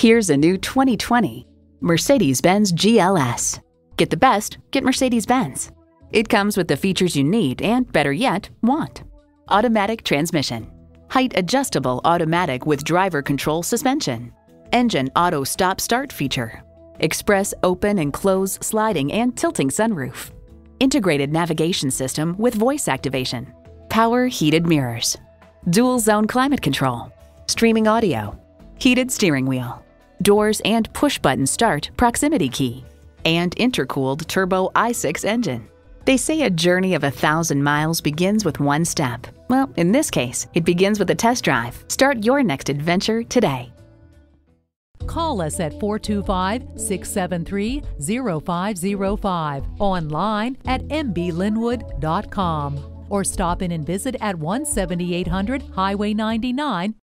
Here's a new 2020 Mercedes-Benz GLS. Get the best, get Mercedes-Benz. It comes with the features you need and, better yet, want. Automatic transmission, height adjustable automatic with driver control suspension, engine auto stop start feature, express open and close sliding and tilting sunroof, integrated navigation system with voice activation, power heated mirrors, dual zone climate control, streaming audio, heated steering wheel, doors and push-button start proximity key, and intercooled turbo i6 engine. They say a journey of 1,000 miles begins with one step. Well, in this case, it begins with a test drive. Start your next adventure today. Call us at 425-673-0505, online at mblynwood.com, or stop in and visit at 17800 Highway 99,